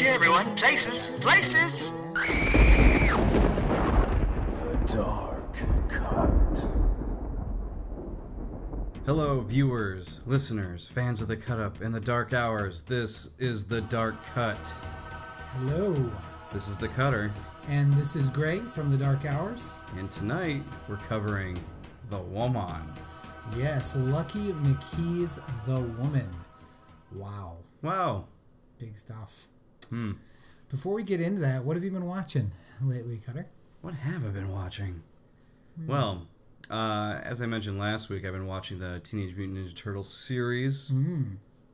Okay, everyone. Places. Places. The Dark Cut. Hello, viewers, listeners, fans of The Cut Up and The Dark Hours. This is The Dark Cut. Hello. This is The Cutter. And this is Gray from The Dark Hours. And tonight, we're covering The Woman. Yes, Lucky McKee's The Woman. Wow. Wow. Big stuff. Hmm. Before we get into that, what have you been watching lately, Cutter? What have I been watching? Well, as I mentioned last week, I've been watching the Teenage Mutant Ninja Turtles series.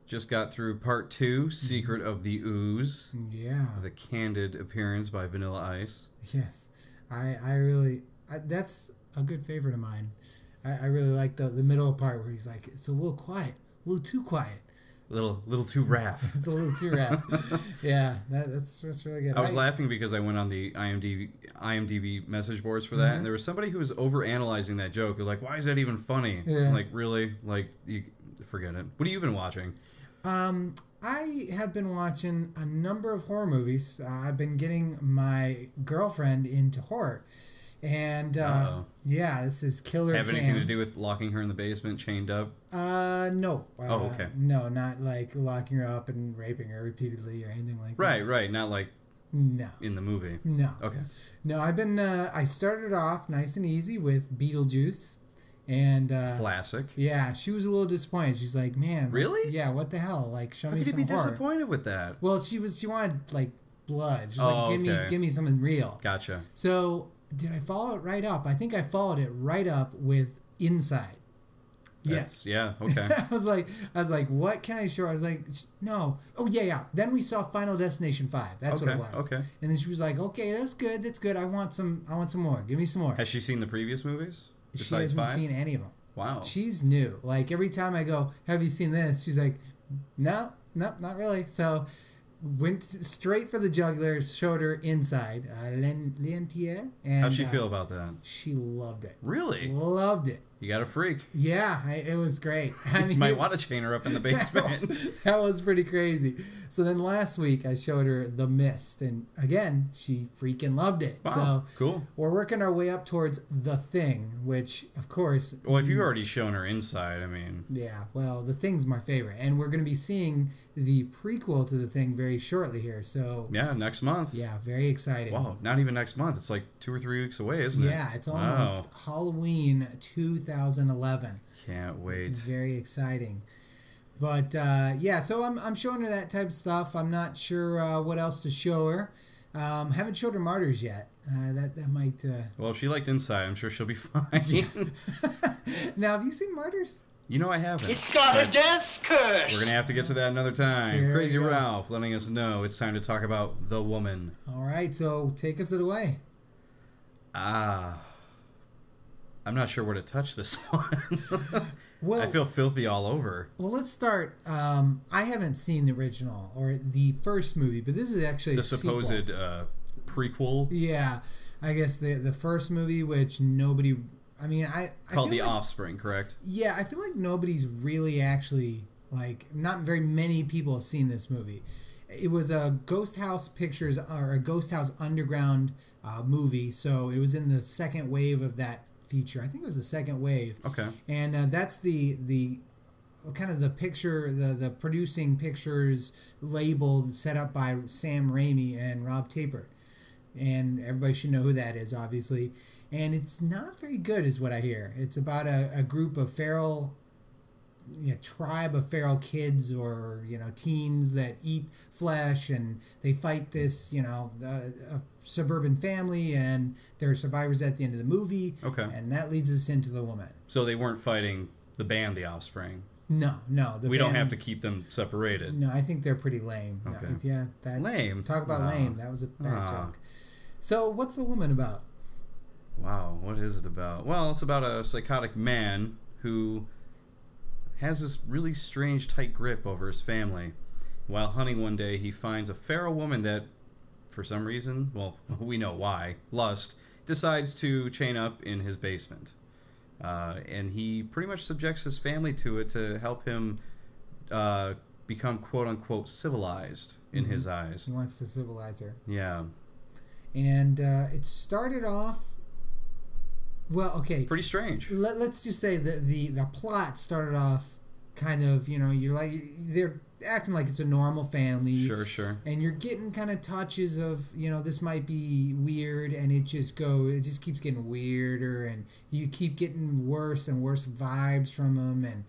Just got through part 2, Secret of the Ooze. Yeah. The candid appearance by Vanilla Ice. Yes. I really, that's a good favorite of mine. I really like the middle part where he's like, it's a little quiet, a little too quiet. Little too raff. It's a little too raff. Yeah, that's really good. I was laughing because I went on the IMDb message boards for that, and there was somebody who was overanalyzing that joke. They're like, why is that even funny? Yeah. I'm like, really? Like, you forget it. What have you been watching? I have been watching a number of horror movies. I've been getting my girlfriend into horror. And yeah, this is Killer Cam. Have anything to do with locking her in the basement, chained up? No. Oh, okay. No, not like locking her up and raping her repeatedly or anything like that. Right. Not like in the movie. No. Okay. No, I've been. I started off nice and easy with Beetlejuice, and classic. Yeah, she was a little disappointed. She's like, "Man, really? Yeah, what the hell? Like, show me some horror." How could you be disappointed with that? Well, she wanted like blood. She's like, "Give me something real." Gotcha. So. Did I follow it right up? I think I followed it right up with Inside. Yes. Yeah. Okay. I was like, what can I show? I was like, no. Oh yeah. Then we saw Final Destination 5. That's what it was. Okay. And then she was like, okay, that's good. That's good. I want some more. Give me some more. Has she seen the previous movies? She hasn't seen any of them. Wow. She's new. Like every time I go, have you seen this? She's like, no, not really. So. Went straight for the jugular, showed her Inside. L'Entier. How'd she feel about that? She loved it. Really? Loved it. You got a freak. Yeah, it was great. I mean, you might want to chain her up in the basement. That was pretty crazy. So then last week I showed her The Mist. And again, she freaking loved it. Wow, so cool. We're working our way up towards The Thing, which, of course... Well, if you've already shown her Inside, I mean... Yeah, well, The Thing's my favorite. And we're going to be seeing the prequel to The Thing very shortly here. So... Yeah, next month. Yeah, very exciting. Wow, not even next month. It's like 2 or 3 weeks away, isn't it? Yeah, it's almost Halloween 2011. Can't wait. Very exciting. But yeah, so I'm showing her that type of stuff. I'm not sure what else to show her. Haven't showed her Martyrs yet. That might. Well, if she liked Inside, I'm sure she'll be fine. Yeah. Now, have you seen Martyrs? You know I haven't. It's got a death curse. We're gonna have to get to that another time. There Crazy Ralph letting us know it's time to talk about The Woman. All right, so take us away. I'm not sure where to touch this one. Well, I feel filthy all over. Well, let's start. I haven't seen the original or the first movie, but this is actually the supposed prequel. Yeah, I guess the first movie, which nobody. I mean, I called the Offspring, correct? Yeah, I feel like nobody's really actually like. Not very many people have seen this movie. It was a Ghost House Pictures or a Ghost House Underground movie, so it was in the second wave of that. Feature. I think it was the second wave. Okay. And that's the kind of the picture, the producing pictures labeled set up by Sam Raimi and Rob Tapert. And everybody should know who that is, obviously. And it's not very good is what I hear. It's about a group of feral, you know, tribe of feral kids or, you know, teens that eat flesh and they fight this, you know, a suburban family and they're survivors at the end of the movie. Okay. And that leads us into The Woman. So they weren't fighting the band, The Offspring. No. We don't have to keep them separated. No, I think they're pretty lame. Okay. No, yeah. Lame? Talk about lame. That was a bad joke. So what's The Woman about? Wow. What is it about? Well, it's about a psychotic man who... has this really strange tight grip over his family. While hunting one day, he finds a feral woman that, for some reason, well, we know why, lust, decides to chain up in his basement. And he pretty much subjects his family to it to help him become quote-unquote civilized in his eyes. He wants to civilize her. Yeah. And it started off... Well, okay. Pretty strange. Let's just say that the plot started off kind of, you know, you're like... They're acting like it's a normal family. Sure, sure. And you're getting kind of touches of, you know, this might be weird, and it just keeps getting weirder, and you keep getting worse and worse vibes from them, and...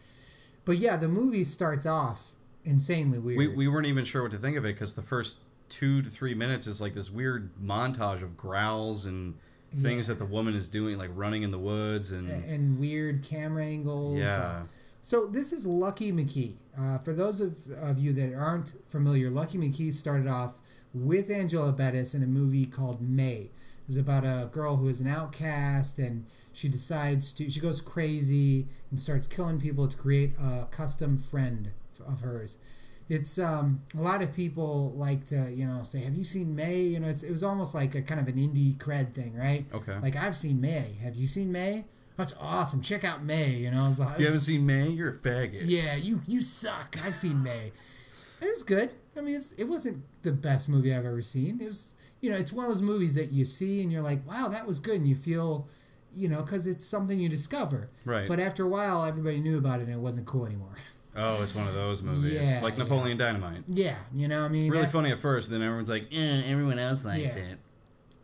But yeah, the movie starts off insanely weird. We weren't even sure what to think of it, because the first 2 to 3 minutes is like this weird montage of growls and things that the woman is doing, like running in the woods and weird camera angles. Yeah. So this is Lucky McKee. For those of you that aren't familiar, Lucky McKee started off with Angela Bettis in a movie called May. It's about a girl who is an outcast, and she decides to... She goes crazy and starts killing people to create a custom friend of hers. It's a lot of people like to, you know, say, "Have you seen May?" You know, it was almost like a kind of an indie cred thing, right? Okay. Like, "I've seen May. Have you seen May? That's awesome. Check out May." You know, it's like, "You haven't seen May? You're a faggot. Yeah, you suck. I've seen May." It was good. I mean, it wasn't the best movie I've ever seen. It was. You know, it's one of those movies that you see and you're like, wow, that was good. And you feel, you know, because it's something you discover. Right. But after a while, everybody knew about it and it wasn't cool anymore. Oh, it's one of those movies. Yeah, like Napoleon Dynamite. Yeah. You know, I mean. It's really funny at first. Then everyone's like, everyone else likes it.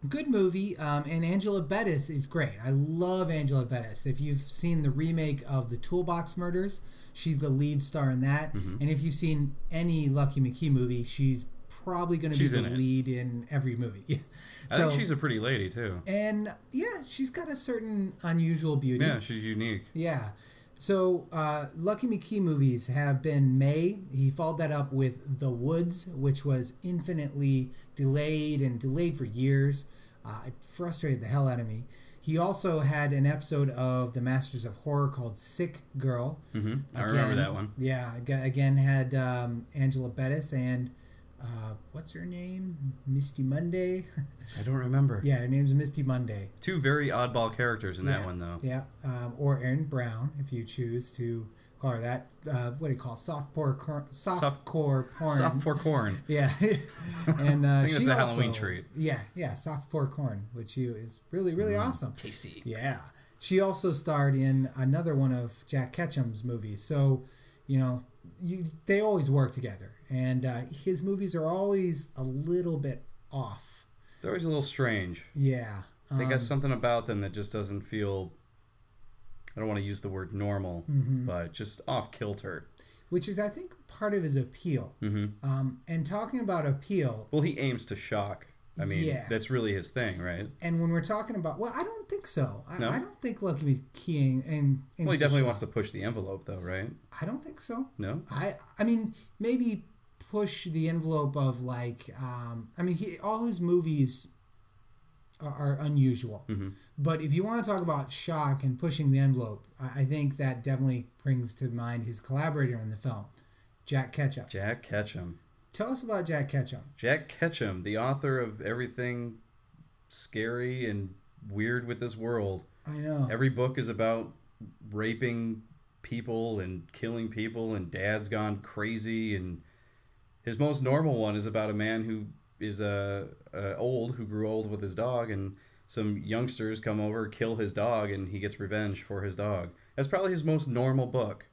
Good movie. And Angela Bettis is great. I love Angela Bettis. If you've seen the remake of The Toolbox Murders, she's the lead star in that. And if you've seen any Lucky McKee movie, she's probably going to be the lead in every movie. So, I think she's a pretty lady, too. And, yeah, she's got a certain unusual beauty. Yeah, she's unique. Yeah. So, Lucky McKee movies have been May. He followed that up with The Woods, which was infinitely delayed and delayed for years. It frustrated the hell out of me. He also had an episode of the Masters of Horror called Sick Girl. I remember that one. Yeah. Again, had Angela Bettis and... what's her name? Misty Monday? I don't remember. Yeah, her name's Misty Monday. Two very oddball characters in that one, though. Yeah, or Erin Brown, if you choose to call her that. What do you call it? Softcore porn. Softcore corn. Yeah. And, I think that's a Halloween treat. Yeah, yeah, softcore corn, which is really, really awesome. Tasty. Yeah. She also starred in another one of Jack Ketchum's movies. So, you know, they always work together. And his movies are always a little bit off. They're always a little strange. Yeah. They got something about them that just doesn't feel, I don't want to use the word normal, but just off-kilter. Which is, I think, part of his appeal. And talking about appeal... Well, he aims to shock. I mean, that's really his thing, right? And when we're talking about... Well, I don't think so. No? I don't think Lucky McKee... Well, he definitely wants to push the envelope, though, right? I don't think so. No? I mean, maybe... push the envelope of like I mean all his movies are unusual, but if you want to talk about shock and pushing the envelope, I think that definitely brings to mind his collaborator in the film, Jack Ketchum. Jack Ketchum. Tell us about Jack Ketchum. Jack Ketchum, the author of everything scary and weird with this world. I know. Every book is about raping people and killing people, and dad's gone crazy, and his most normal one is about a man who is who grew old with his dog, and some youngsters come over, kill his dog, and he gets revenge for his dog. That's probably his most normal book.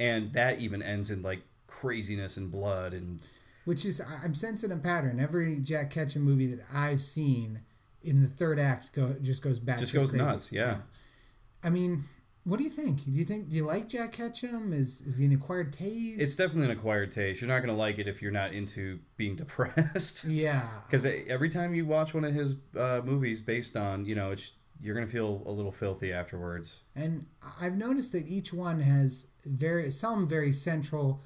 And that even ends in like craziness and blood. And which is, I'm sensing a pattern. Every Jack Ketchum movie that I've seen, in the third act just goes back. Just goes nuts. Yeah. I mean, what do you think? Do you like Jack Ketchum? Is he an acquired taste? It's definitely an acquired taste. You're not going to like it if you're not into being depressed. Yeah. Because every time you watch one of his movies based on, you know, you're going to feel a little filthy afterwards. And I've noticed that each one has some very central,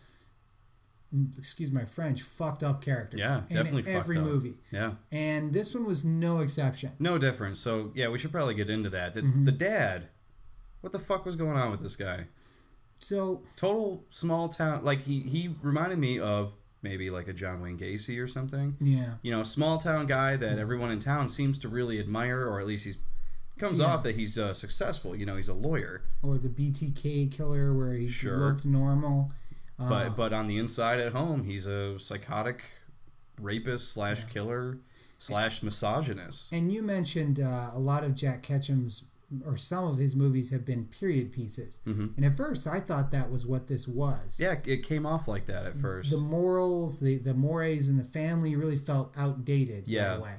excuse my French, fucked up character. Yeah, definitely fucked up. In every movie. Yeah. And this one was no exception. No different. So, yeah, we should probably get into that. The dad... What the fuck was going on with this guy? So... Total small town... Like, he reminded me of maybe like a John Wayne Gacy or something. Yeah. You know, small town guy that everyone in town seems to really admire, or at least comes off that he's successful. You know, he's a lawyer. Or the BTK killer where he looked normal. But on the inside at home, he's a psychotic rapist slash killer slash misogynist. And you mentioned a lot of Jack Ketchum's, or some of his movies have been period pieces. Mm-hmm. And at first I thought that was what this was. Yeah, it came off like that at first. The morals, the mores and the family really felt outdated right away.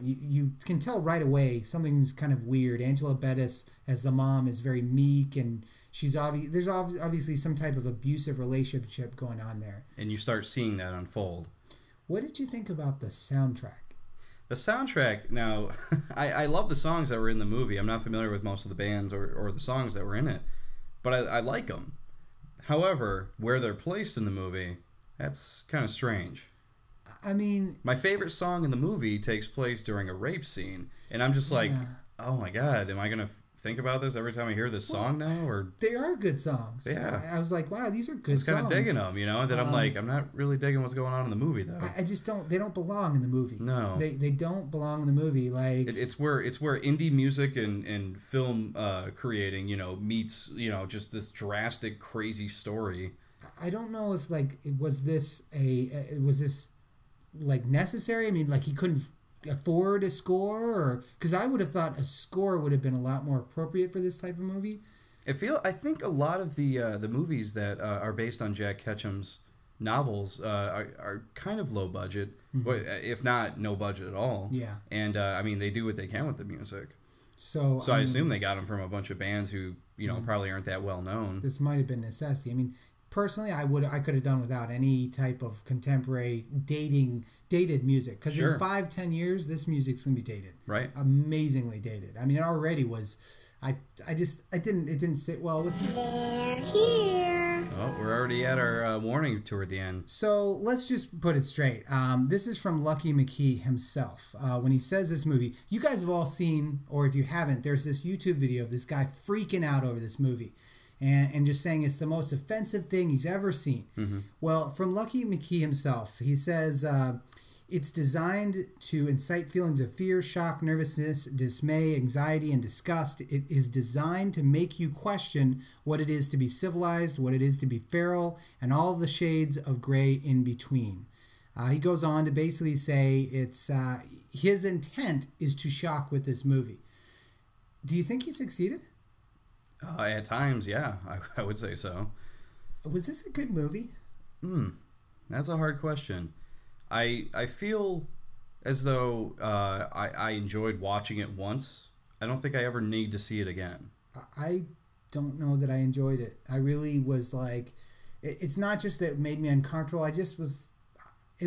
You can tell right away something's kind of weird. Angela Bettis as the mom is very meek, and she's obviously some type of abusive relationship going on there. And you start seeing that unfold. What did you think about the soundtrack? The soundtrack, now, I love the songs that were in the movie. I'm not familiar with most of the bands or the songs that were in it, but I like them. However, where they're placed in the movie, that's kind of strange. I mean... my favorite song in the movie takes place during a rape scene, and I'm just like, oh my god, am I going to think about this every time I hear this song now? Or they are good songs. Yeah. I was like, wow, these are good songs. I was kind of digging them, you know? And then I'm like, I'm not really digging what's going on in the movie, though. I just don't... they don't belong in the movie. No. They don't belong in the movie. Like... It's where indie music and film creating, you know, meets, you know, just this drastic, crazy story. I don't know if, like, was this... like necessary? I mean, like, he couldn't afford a score, or because I would have thought a score would have been a lot more appropriate for this type of movie. I think a lot of the movies that are based on Jack Ketchum's novels are kind of low budget, but if not no budget at all. Yeah. And I mean, they do what they can with the music. So I assume they got him from a bunch of bands who, you know, probably aren't that well known. This might have been necessity. I mean, personally, I could have done without any type of contemporary dated music, because in 5-10 years this music's gonna be dated, right? Amazingly dated. I mean, it already was. It didn't sit well with me. Oh, we're already at our warning toward the end. So let's just put it straight. This is from Lucky McKee himself when he says this movie. You guys have all seen, or if you haven't, there's this YouTube video of this guy freaking out over this movie. And just saying it's the most offensive thing he's ever seen. Mm-hmm. Well, from Lucky McKee himself, he says it's designed to incite feelings of fear, shock, nervousness, dismay, anxiety, and disgust. It is designed to make you question what it is to be civilized, what it is to be feral, and all the shades of gray in between. He goes on to basically say it's his intent is to shock with this movie. Do you think he succeeded? At times, yeah, I would say so. Was this a good movie? That's a hard question. I feel as though I enjoyed watching it once. I don't think I ever need to see it again. I don't know that I enjoyed it. I really was like, it's not just that it made me uncomfortable. It was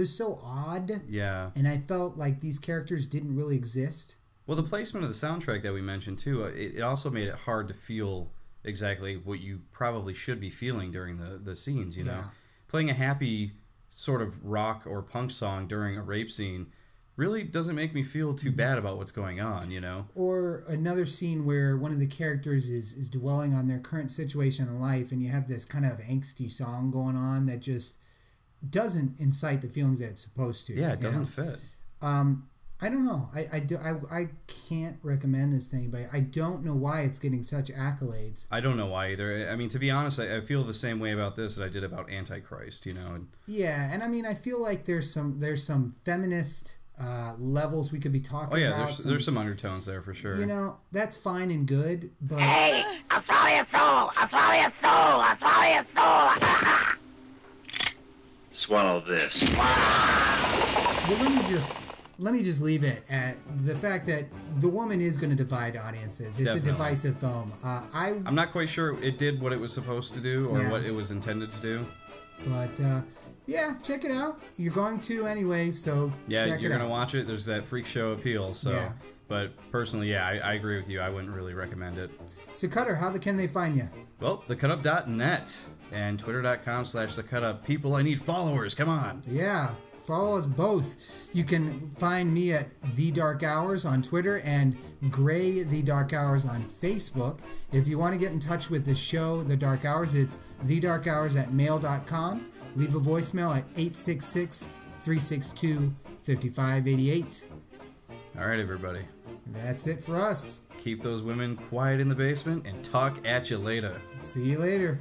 so odd. Yeah. And I felt like these characters didn't really exist. Well, the placement of the soundtrack that we mentioned, too, it also made it hard to feel exactly what you probably should be feeling during the scenes, you know? Playing a happy sort of rock or punk song during a rape scene really doesn't make me feel too bad about what's going on, you know? Or another scene where one of the characters is dwelling on their current situation in life, and you have this kind of angsty song going on that just doesn't incite the feelings that it's supposed to. Yeah, it doesn't fit. I don't know. I can't recommend this to anybody. I don't know why it's getting such accolades. I don't know why either. I mean, to be honest, I feel the same way about this as I did about Antichrist, you know. Yeah, and I mean, I feel like there's some feminist levels we could be talking about. Oh yeah, there's some undertones there for sure. You know, that's fine and good, but... Hey! I'll swallow your soul! I'll swallow your soul! I'll swallow your soul! Swallow this. Well, let me just leave it at the fact that The Woman is going to divide audiences. It's definitely a divisive film. I'm not quite sure it did what it was supposed to do, or what it was intended to do. But, yeah, check it out. You're going to anyway, so yeah, you're going to watch it. There's that freak show appeal, so... yeah. But personally, yeah, I agree with you. I wouldn't really recommend it. So, Cutter, how can they find you? Well, thecutup.net and twitter.com/thecutup. People, I need followers. Come on. Yeah. Follow us both. You can find me at The Dark Hours on Twitter and Gray The Dark Hours on Facebook. If you want to get in touch with the show, The Dark Hours, it's thedarkhours@mail.com. Leave a voicemail at 866-362-5588. All right, everybody. That's it for us. Keep those women quiet in the basement and talk at you later. See you later.